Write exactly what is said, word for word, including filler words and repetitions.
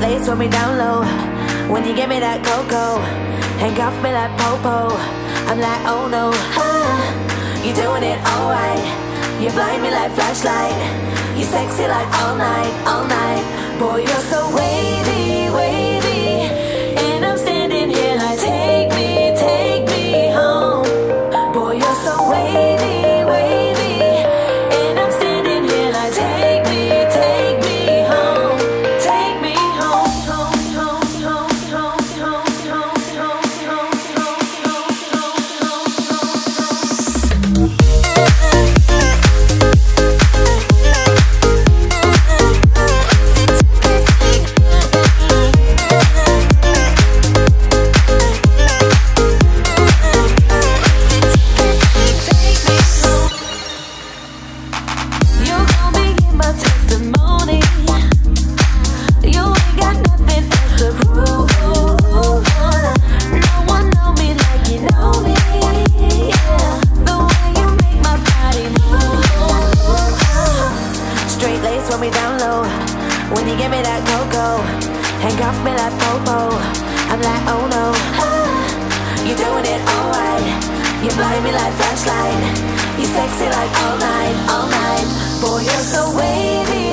White lace when we down low. When you give me that cocoa, handcuff me like popo. I'm like, oh no, ah, you doing it alright. You blind me like flashlight. You sexy like all night, all night. Boy, you're so wavy, wavy, and I'm standing here like, take me, take me home. Boy, you're so wavy, wavy, and I'm standing here like, take me, take me home, take me home, home, home, home, home, home, home, home, home, home, home, home, home, home. When we down low, when you give me that cocoa, handcuff me like popo. I'm like, oh no, ah, you're doing it alright. You blind me like flashlight. You sexy like all night, all night. Boy, you're so wavy.